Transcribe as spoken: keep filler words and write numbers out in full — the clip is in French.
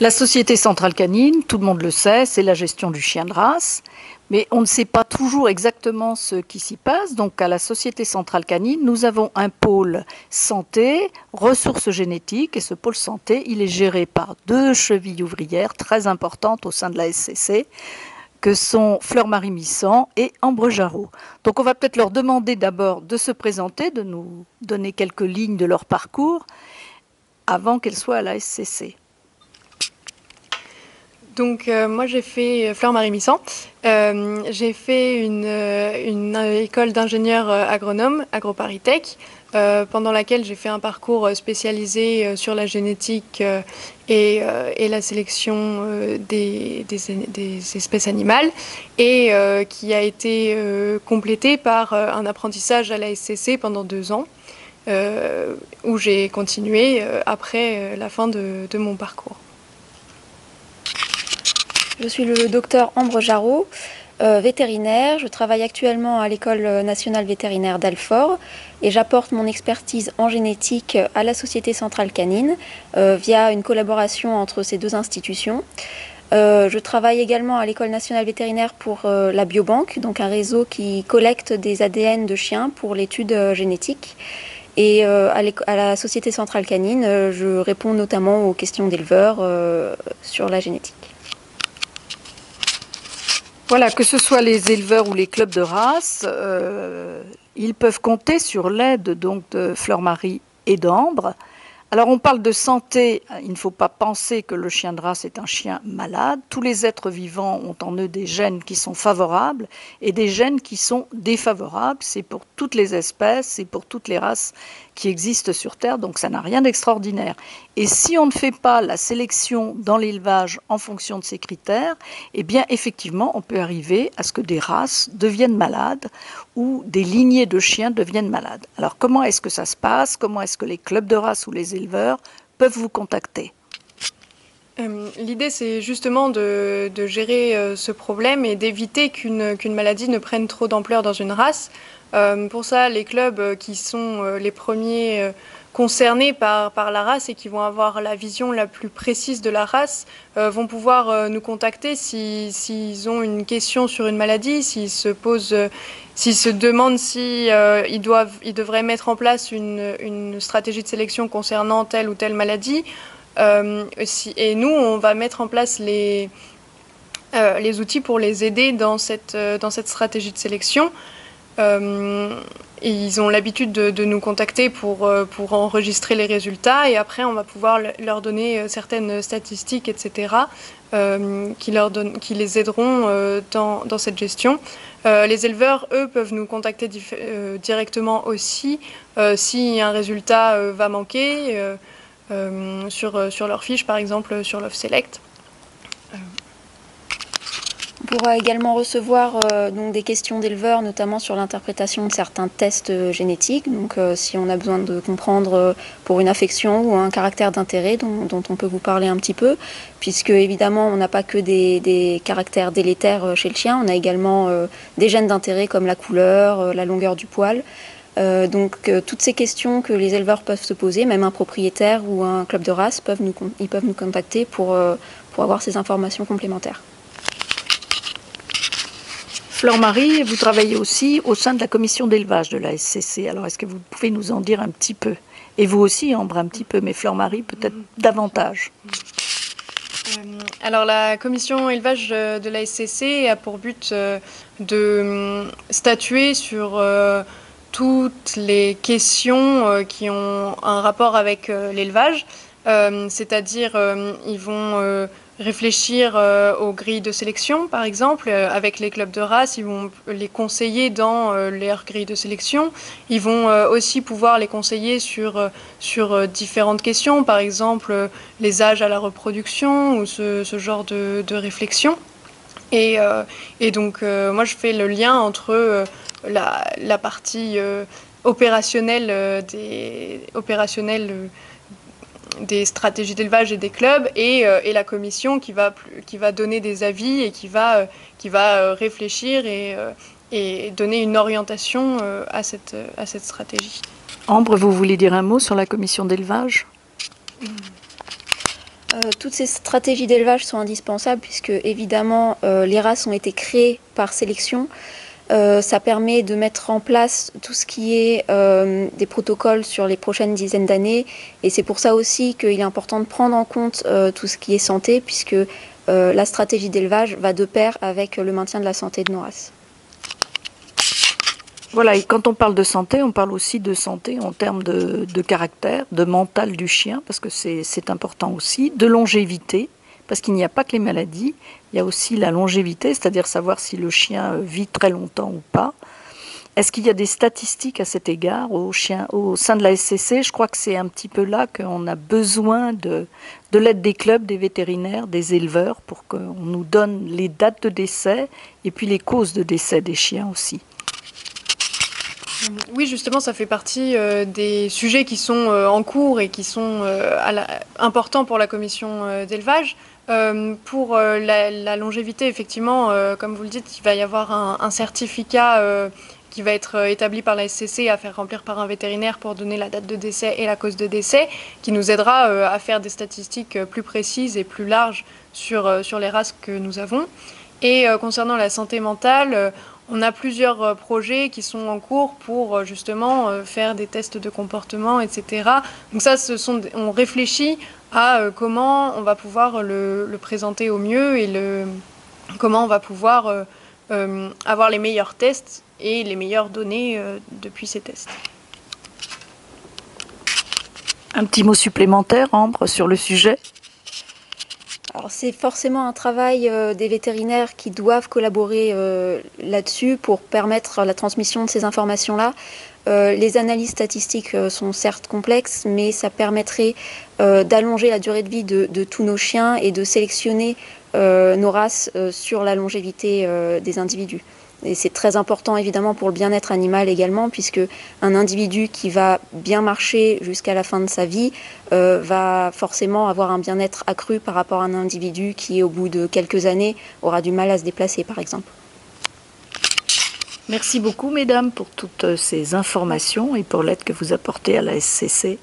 La Société Centrale Canine, tout le monde le sait, c'est la gestion du chien de race, mais on ne sait pas toujours exactement ce qui s'y passe. Donc à la Société Centrale Canine, nous avons un pôle santé, ressources génétiques, et ce pôle santé, il est géré par deux chevilles ouvrières très importantes au sein de la S C C, que sont Fleur-Marie Missant et Ambre Jaraud. Donc on va peut-être leur demander d'abord de se présenter, de nous donner quelques lignes de leur parcours avant qu'elles soient à la S C C. Donc euh, moi j'ai fait Fleur-Marie Missant, euh, j'ai fait une, une école d'ingénieur agronome, AgroParisTech, euh, pendant laquelle j'ai fait un parcours spécialisé sur la génétique euh, Et, euh, et la sélection euh, des, des, des espèces animales et euh, qui a été euh, complétée par euh, un apprentissage à la S C C pendant deux ans euh, où j'ai continué euh, après euh, la fin de, de mon parcours. Je suis le docteur Ambre Jaraud, euh, vétérinaire. Je travaille actuellement à l'École nationale vétérinaire d'Alfort et j'apporte mon expertise en génétique à la Société Centrale Canine euh, via une collaboration entre ces deux institutions. Euh, je travaille également à l'École nationale vétérinaire pour euh, la biobanque, donc un réseau qui collecte des A D N de chiens pour l'étude euh, génétique. Et euh, à, à la Société Centrale Canine, euh, je réponds notamment aux questions d'éleveurs euh, sur la génétique. Voilà, que ce soit les éleveurs ou les clubs de race, euh, ils peuvent compter sur l'aide donc de Fleur-Marie et d'Ambre. Alors on parle de santé, il ne faut pas penser que le chien de race est un chien malade. Tous les êtres vivants ont en eux des gènes qui sont favorables et des gènes qui sont défavorables. C'est pour toutes les espèces, c'est pour toutes les races qui existent sur Terre, donc ça n'a rien d'extraordinaire. Et si on ne fait pas la sélection dans l'élevage en fonction de ces critères, eh bien effectivement on peut arriver à ce que des races deviennent malades ou des lignées de chiens deviennent malades. Alors comment est-ce que ça se passe? Comment est-ce que les clubs de race ou les éleveurs peuvent vous contacter? Euh, L'idée, c'est justement de, de gérer euh, ce problème et d'éviter qu'une qu'une maladie ne prenne trop d'ampleur dans une race. Euh, pour ça, les clubs euh, qui sont euh, les premiers euh, concernés par, par la race et qui vont avoir la vision la plus précise de la race euh, vont pouvoir euh, nous contacter s'ils s'ils ont une question sur une maladie, s'ils se posent, euh, s'ils se demandent si euh, ils doivent, ils devraient mettre en place une, une stratégie de sélection concernant telle ou telle maladie. Euh, si, et nous, on va mettre en place les, euh, les outils pour les aider dans cette, euh, dans cette stratégie de sélection. Euh, et ils ont l'habitude de, de nous contacter pour, euh, pour enregistrer les résultats et après on va pouvoir leur donner certaines statistiques, et cetera, euh, qui, leur donne, qui les aideront euh, dans, dans cette gestion. Euh, les éleveurs, eux, peuvent nous contacter euh, directement aussi euh, si un résultat euh, va manquer euh, euh, sur, euh, sur leur fiche, par exemple, sur l'Ofselect. Euh. On pourra également recevoir euh, donc des questions d'éleveurs, notamment sur l'interprétation de certains tests euh, génétiques. Donc, euh, si on a besoin de comprendre euh, pour une affection ou un caractère d'intérêt dont, dont on peut vous parler un petit peu, puisque évidemment, on n'a pas que des, des caractères délétères euh, chez le chien, on a également euh, des gènes d'intérêt comme la couleur, euh, la longueur du poil. Euh, donc, euh, toutes ces questions que les éleveurs peuvent se poser, même un propriétaire ou un club de race, peuvent nous, ils peuvent nous contacter pour, euh, pour avoir ces informations complémentaires. Fleur-Marie, vous travaillez aussi au sein de la commission d'élevage de la S C C. Alors, est-ce que vous pouvez nous en dire un petit peu? Et vous aussi, Ambre, un petit peu, mais Fleur-Marie, peut-être davantage. Alors, la commission élevage de la S C C a pour but de statuer sur toutes les questions qui ont un rapport avec l'élevage. C'est-à-dire, ils vont réfléchir euh, aux grilles de sélection, par exemple, euh, avec les clubs de race, ils vont les conseiller dans euh, leurs grilles de sélection. Ils vont euh, aussi pouvoir les conseiller sur, sur euh, différentes questions, par exemple euh, les âges à la reproduction ou ce, ce genre de, de réflexion. Et, euh, et donc, euh, moi, je fais le lien entre euh, la, la partie euh, opérationnelle euh, des... Opérationnelle, euh, des stratégies d'élevage et des clubs et, euh, et la commission qui va, qui va donner des avis et qui va, euh, qui va réfléchir et, euh, et donner une orientation euh, à, cette, à cette stratégie. Ambre, vous voulez dire un mot sur la commission d'élevage ? Euh, toutes ces stratégies d'élevage sont indispensables puisque, évidemment, euh, les races ont été créées par sélection. Euh, ça permet de mettre en place tout ce qui est euh, des protocoles sur les prochaines dizaines d'années. Et c'est pour ça aussi qu'il est important de prendre en compte euh, tout ce qui est santé puisque euh, la stratégie d'élevage va de pair avec le maintien de la santé de nos races. Voilà, et quand on parle de santé, on parle aussi de santé en termes de, de caractère, de mental du chien, parce que c'est important aussi, de longévité, parce qu'il n'y a pas que les maladies, il y a aussi la longévité, c'est-à-dire savoir si le chien vit très longtemps ou pas. Est-ce qu'il y a des statistiques à cet égard au, chien, au sein de la S C C? Je crois que c'est un petit peu là qu'on a besoin de, de l'aide des clubs, des vétérinaires, des éleveurs, pour qu'on nous donne les dates de décès et puis les causes de décès des chiens aussi. Oui, justement, ça fait partie euh, des sujets qui sont euh, en cours et qui sont euh, à la, importants pour la commission euh, d'élevage. Euh, pour euh, la, la longévité, effectivement, euh, comme vous le dites, il va y avoir un, un certificat euh, qui va être établi par la S C C à faire remplir par un vétérinaire pour donner la date de décès et la cause de décès, qui nous aidera euh, à faire des statistiques plus précises et plus larges sur, euh, sur les races que nous avons. Et euh, concernant la santé mentale, euh, on a plusieurs projets qui sont en cours pour justement faire des tests de comportement, et cetera. Donc ça, ce sont, on réfléchit à comment on va pouvoir le, le présenter au mieux et le, comment on va pouvoir euh, euh, avoir les meilleurs tests et les meilleures données euh, depuis ces tests. Un petit mot supplémentaire, Ambre, sur le sujet ? Alors c'est forcément un travail euh, des vétérinaires qui doivent collaborer euh, là-dessus pour permettre la transmission de ces informations-là. Euh, les analyses statistiques euh, sont certes complexes, mais ça permettrait euh, d'allonger la durée de vie de, de tous nos chiens et de sélectionner euh, nos races euh, sur la longévité euh, des individus. Et c'est très important évidemment pour le bien-être animal également, puisque un individu qui va bien marcher jusqu'à la fin de sa vie euh, va forcément avoir un bien-être accru par rapport à un individu qui, au bout de quelques années, aura du mal à se déplacer, par exemple. Merci beaucoup, mesdames, pour toutes ces informations et pour l'aide que vous apportez à la S C C.